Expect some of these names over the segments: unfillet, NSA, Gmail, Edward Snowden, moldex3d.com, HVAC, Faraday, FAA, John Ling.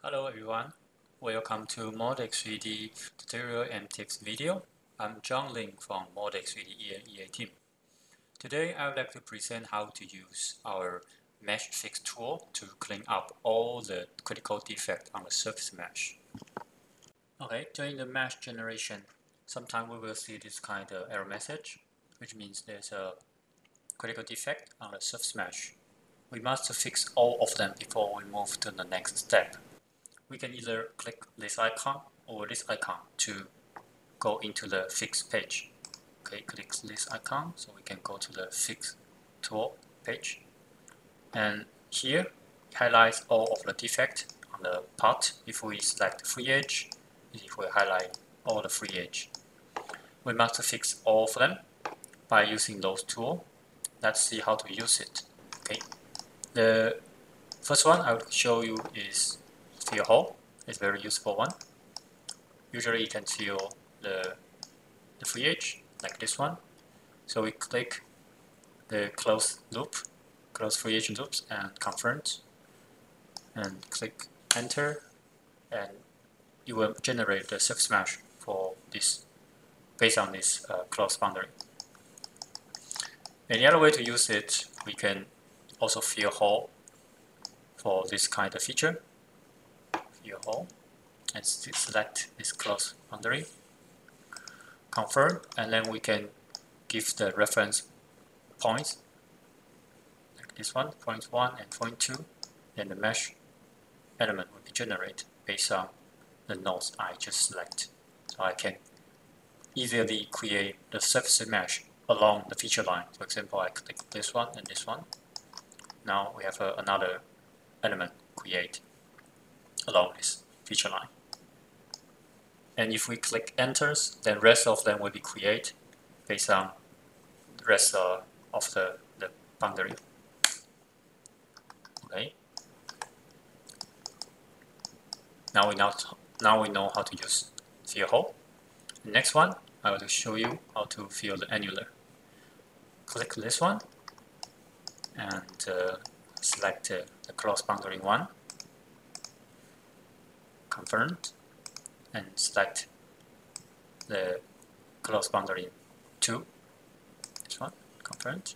Hello everyone, welcome to moldex3d tutorial and tips video. I'm John Ling from moldex3d EA team. Today I would like to present how to use our mesh fix tool to clean up all the critical defects on the surface mesh. Okay, during the mesh generation, sometimes we will see this kind of error message, which means there's a critical defect on the surface mesh. We must fix all of them before we move to the next step. We can either click this icon or this icon to go into the fix page. Okay, click this icon so we can go to the fix tool page. And here it highlights all of the defects on the part. If we select free edge, it will highlight all the free edge. We must fix all of them by using those tools. Let's see how to use it. Okay, the first one I will show you is fill hole. It's a very useful one. Usually you can fill the free edge like this one. So we click the close loop, close free edge loops, and confirm, and click enter, and you will generate the surface mesh for this based on this close boundary. And the other way to use it, we can also fill hole for this kind of feature. Your hole and select this close boundary, confirm, and then we can give the reference points like this one, point 1 and point 2, and the mesh element will be generated based on the nodes I just select. So I can easily create the surface mesh along the feature line. For example, I click this one and this one. Now we have another element create along this feature line. And if we click enters, then rest of them will be created based on the rest of the boundary. Okay. Now we know how to use fill hole. The next one, I will show you how to fill the annular. Click this one and select the cross boundary one. Confirmed, and select the close boundary 2, this one, confirmed,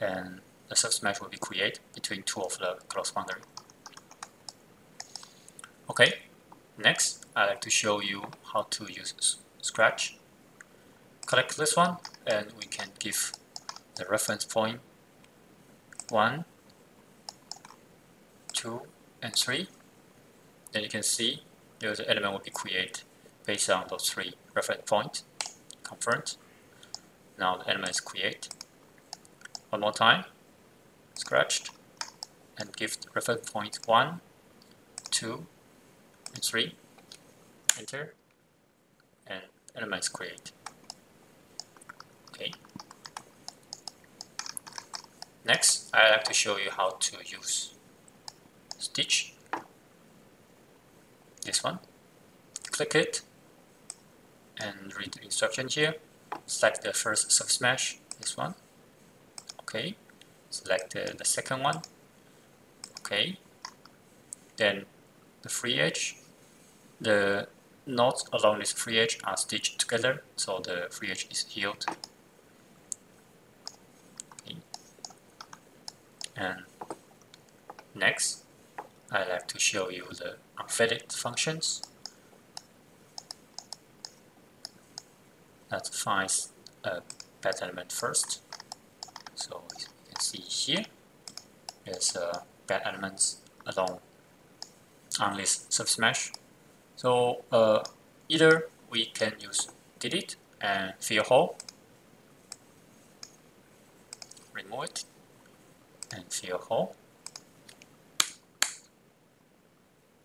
and the surface mesh will be created between two of the close boundary. Okay, next I'd like to show you how to use Scratch. Click this one and we can give the reference point 1, 2, and 3. Then you can see the element will be created based on those three reference points. Confirmed. Now the element is created. One more time. Scratched. And give the reference point 1, 2, and 3. Enter. And element is created. Okay. Next, I'd like to show you how to use Stitch. This one, click it and read the instruction here. Select the first surface mesh, this one, okay. Select the second one, okay. Then the free edge, the nodes along this free edge are stitched together, so the free edge is healed. Okay. And next, I'd like to show you the unfaded functions. Let's find a path element first. So you can see here, there's a path element along on this surface mesh. So either we can use delete and fill hole, remove it, and fill hole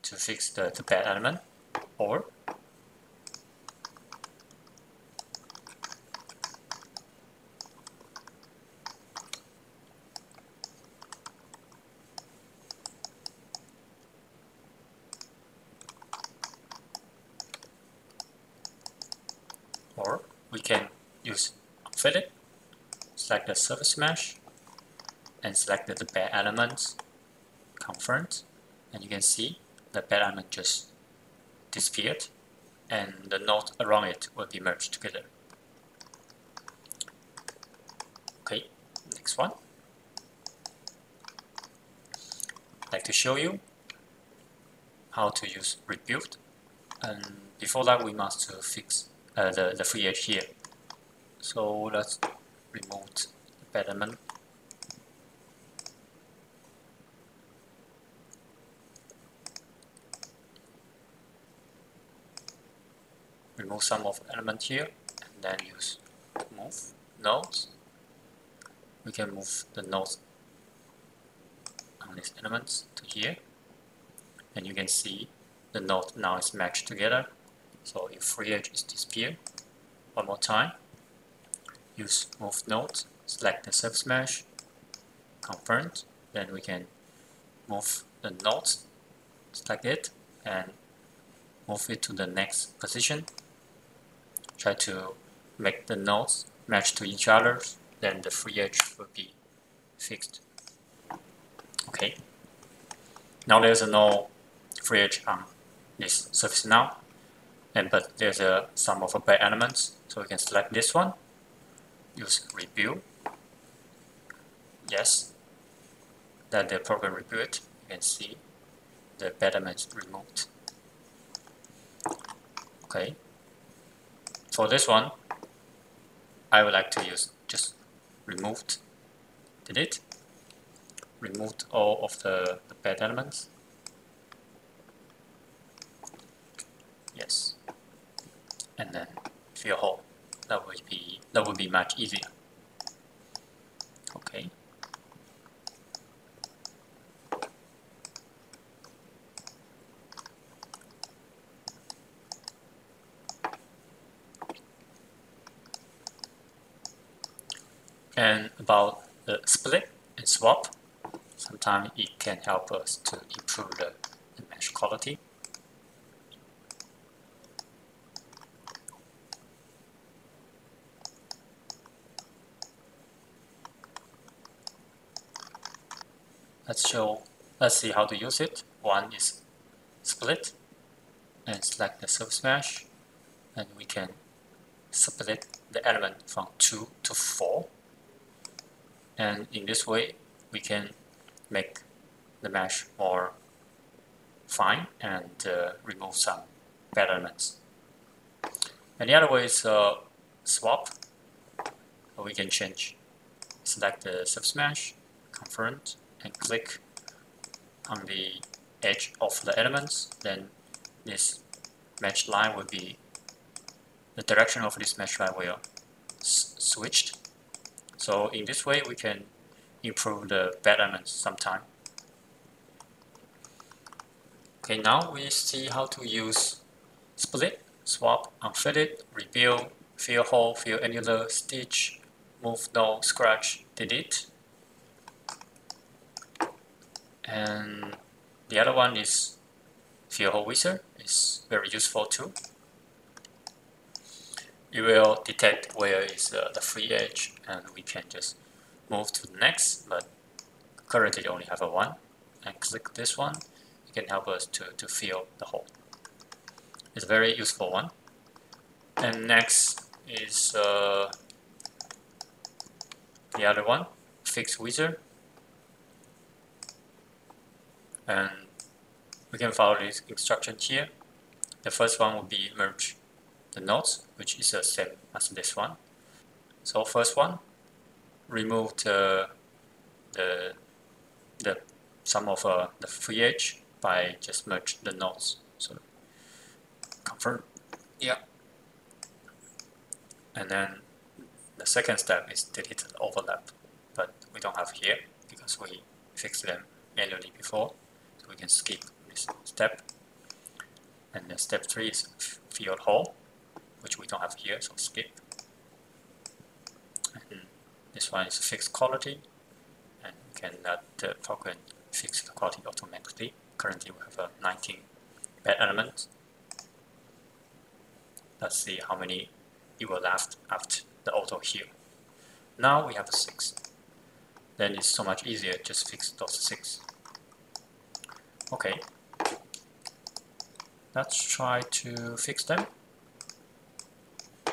to fix the bad element, or we can use fillet, select the surface mesh, and select the bare elements, confirmed, and you can see the bare element just disappeared, and the nodes around it will be merged together. Okay, next one. I'd like to show you how to use rebuild, and before that we must fix the free edge here. So let's remove the bare element. Remove some of the element here and then use move nodes. We can move the nodes on these elements to here, and you can see the node now is matched together. So if free edge is disappeared, one more time, use move nodes, select the surface mesh, confirmed, then we can move the nodes, select it and move it to the next position. Try to make the nodes match to each other, then the free edge will be fixed. Okay. Now there's no free edge on this surface now, but there's some of the bare elements, so we can select this one, use rebuild. Yes. Let the program rebuild it. You can see the bare elements removed. Okay. For this one, I would like to use just removed, delete, removed all of the bad elements. Yes, and then fill hole. That would be much easier. Okay. And about the split and swap, sometimes it can help us to improve the mesh quality. Let's see how to use it. One is split, and select the surface mesh, and we can split the element from 2 to 4. And in this way, we can make the mesh more fine and remove some bad elements. And the other way is swap. We can change. Select the surface mesh, confirm, and click on the edge of the elements. Then this mesh line will be, the direction of this mesh line will switched. So in this way, we can improve the bad elements sometime. Okay, now we see how to use split, swap, unfillet, rebuild, fill hole, fill annular, stitch, move node, scratch, delete. And the other one is fill hole wizard. It's very useful too. It will detect where is the free edge, and we can just move to the next, but currently only have a one, and click this one. It can help us to fill the hole. It's a very useful one. And next is the other one, fix wizard, and we can follow this instruction here. The first one will be merge the nodes, which is the same as this one. So first one, remove some of the free edge by just merge the nodes. So confirm, yeah. And then the second step is delete the overlap, but we don't have here because we fixed them manually before, so we can skip this step. And then step 3 is fill hole, which we don't have here, so skip. And this one is fixed quality, and we can let the program fix the quality automatically. Currently we have 19 bad elements. Let's see how many it will last after the auto heal. Now we have a 6. Then it's so much easier, just fix those 6. Okay, let's try to fix them.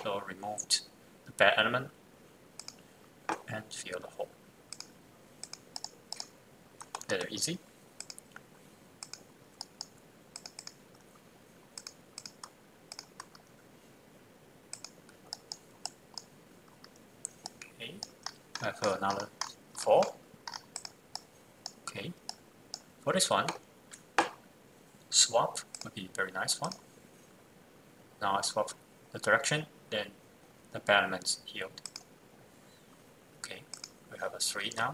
So removed the bad element and fill the hole. Very easy. Okay, I have another 4. Okay, for this one, swap would be a very nice one. Now I swap the direction, then the element is healed. Okay, we have a 3 now.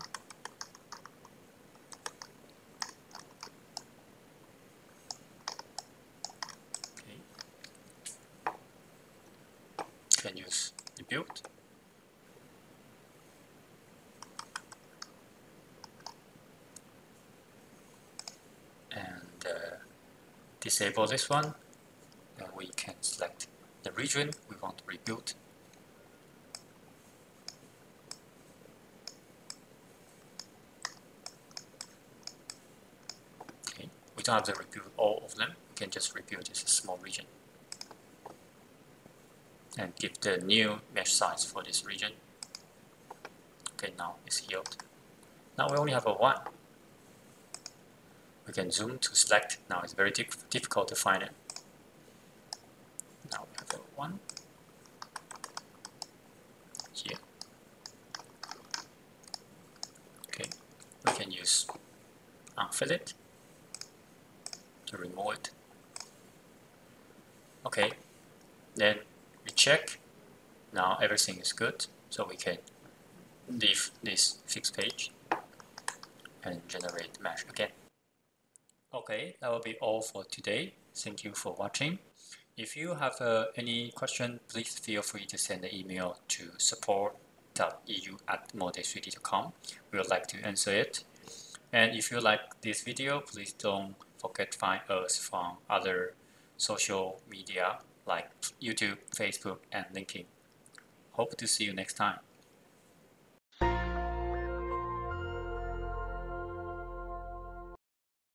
Can use rebuild. And disable this one. Then we can select the region we want to rebuild. Okay. We don't have to rebuild all of them, we can just rebuild this small region. And give the new mesh size for this region. Okay, now it's healed. Now we only have a 1. We can zoom to select. Now it's very difficult to find it. Now we have a 1 here. Okay, we can use unfillet to remove it. Okay, then check. Now everything is good, so we can leave this fixed page and generate mesh again. Okay, that will be all for today. Thank you for watching. If you have any question, please feel free to send an email to support.eu@moldex3d.com. We would like to answer it. And if you like this video, please don't forget to find us from other social media like YouTube, Facebook, and LinkedIn. Hope to see you next time.